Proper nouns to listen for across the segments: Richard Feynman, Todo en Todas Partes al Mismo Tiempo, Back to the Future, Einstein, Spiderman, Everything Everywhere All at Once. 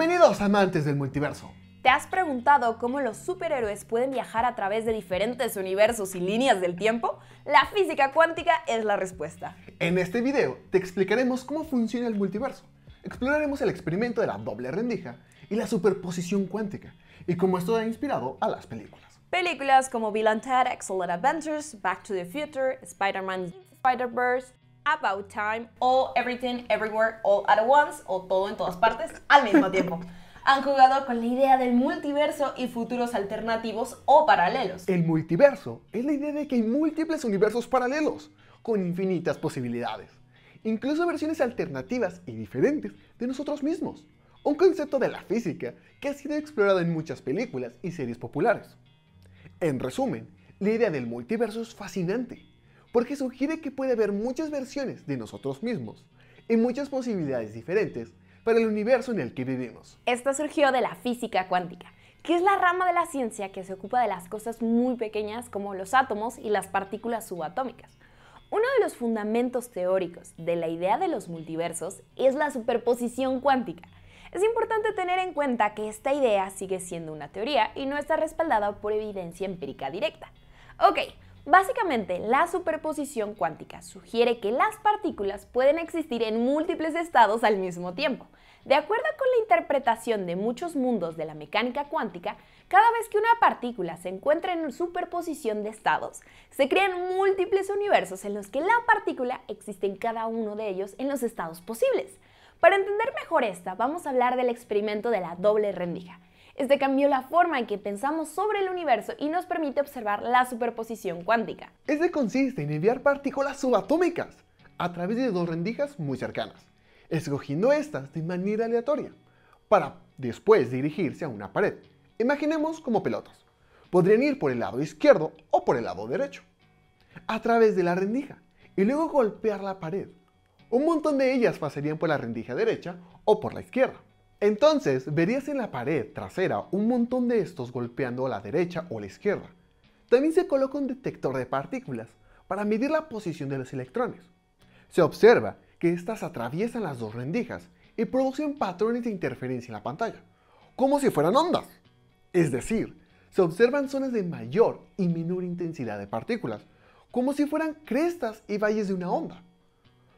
Bienvenidos amantes del multiverso. ¿Te has preguntado cómo los superhéroes pueden viajar a través de diferentes universos y líneas del tiempo? La física cuántica es la respuesta. En este video te explicaremos cómo funciona el multiverso, exploraremos el experimento de la doble rendija y la superposición cuántica, y cómo esto ha inspirado a las películas. Películas como Bill and Ted, Excellent Adventures, Back to the Future, Spider-Man, Spider-Verse, About Time o Everything Everywhere All at Once o Todo en Todas Partes al mismo tiempo. Han jugado con la idea del multiverso y futuros alternativos o paralelos. El multiverso es la idea de que hay múltiples universos paralelos con infinitas posibilidades, incluso versiones alternativas y diferentes de nosotros mismos. Un concepto de la física que ha sido explorado en muchas películas y series populares. En resumen, la idea del multiverso es fascinante, porque sugiere que puede haber muchas versiones de nosotros mismos y muchas posibilidades diferentes para el universo en el que vivimos. Esto surgió de la física cuántica, que es la rama de la ciencia que se ocupa de las cosas muy pequeñas como los átomos y las partículas subatómicas. Uno de los fundamentos teóricos de la idea de los multiversos es la superposición cuántica. Es importante tener en cuenta que esta idea sigue siendo una teoría y no está respaldada por evidencia empírica directa. Ok, básicamente, la superposición cuántica sugiere que las partículas pueden existir en múltiples estados al mismo tiempo. De acuerdo con la interpretación de muchos mundos de la mecánica cuántica, cada vez que una partícula se encuentra en superposición de estados, se crean múltiples universos en los que la partícula existe en cada uno de ellos en los estados posibles. Para entender mejor esta, vamos a hablar del experimento de la doble rendija. Este cambió la forma en que pensamos sobre el universo y nos permite observar la superposición cuántica. Este consiste en enviar partículas subatómicas a través de dos rendijas muy cercanas, escogiendo estas de manera aleatoria, para después dirigirse a una pared. Imaginemos como pelotas. Podrían ir por el lado izquierdo o por el lado derecho, a través de la rendija, y luego golpear la pared. Un montón de ellas pasarían por la rendija derecha o por la izquierda. Entonces verías en la pared trasera un montón de estos golpeando a la derecha o la izquierda. También se coloca un detector de partículas para medir la posición de los electrones. Se observa que estas atraviesan las dos rendijas y producen patrones de interferencia en la pantalla, como si fueran ondas. Es decir, se observan zonas de mayor y menor intensidad de partículas, como si fueran crestas y valles de una onda.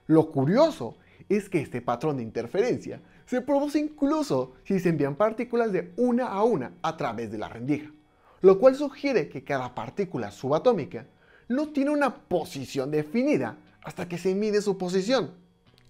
Lo curioso es que este patrón de interferencia se produce incluso si se envían partículas de una a través de la rendija, lo cual sugiere que cada partícula subatómica no tiene una posición definida hasta que se mide su posición.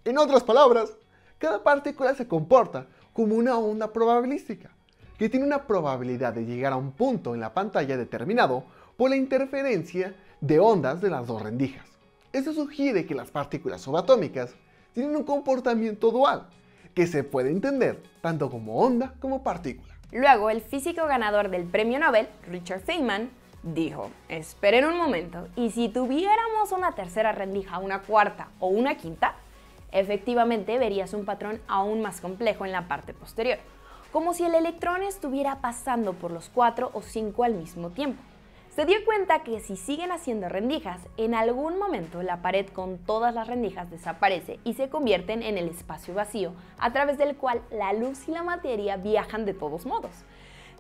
En otras palabras, cada partícula se comporta como una onda probabilística, que tiene una probabilidad de llegar a un punto en la pantalla determinado por la interferencia de ondas de las dos rendijas. Esto sugiere que las partículas subatómicas tienen un comportamiento dual, que se puede entender tanto como onda como partícula. Luego, el físico ganador del premio Nobel, Richard Feynman, dijo: esperen un momento, ¿y si tuviéramos una tercera rendija, una cuarta o una quinta? Efectivamente, verías un patrón aún más complejo en la parte posterior, como si el electrón estuviera pasando por los 4 o 5 al mismo tiempo. Se dio cuenta que si siguen haciendo rendijas, en algún momento la pared con todas las rendijas desaparece y se convierten en el espacio vacío, a través del cual la luz y la materia viajan de todos modos.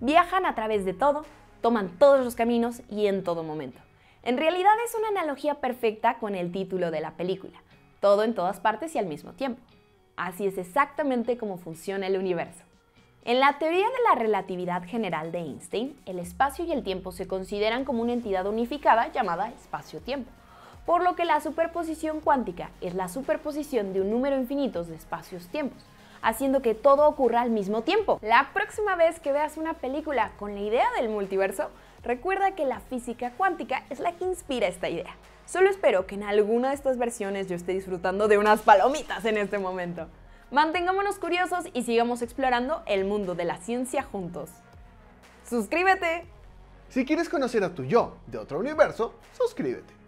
Viajan a través de todo, toman todos los caminos y en todo momento. En realidad es una analogía perfecta con el título de la película, Todo en Todas Partes y al mismo tiempo. Así es exactamente como funciona el universo. En la teoría de la relatividad general de Einstein, el espacio y el tiempo se consideran como una entidad unificada llamada espacio-tiempo, por lo que la superposición cuántica es la superposición de un número infinito de espacios-tiempos, haciendo que todo ocurra al mismo tiempo. La próxima vez que veas una película con la idea del multiverso, recuerda que la física cuántica es la que inspira esta idea. Solo espero que en alguna de estas versiones yo esté disfrutando de unas palomitas en este momento. Mantengámonos curiosos y sigamos explorando el mundo de la ciencia juntos. ¡Suscríbete! Si quieres conocer a tu yo de otro universo, suscríbete.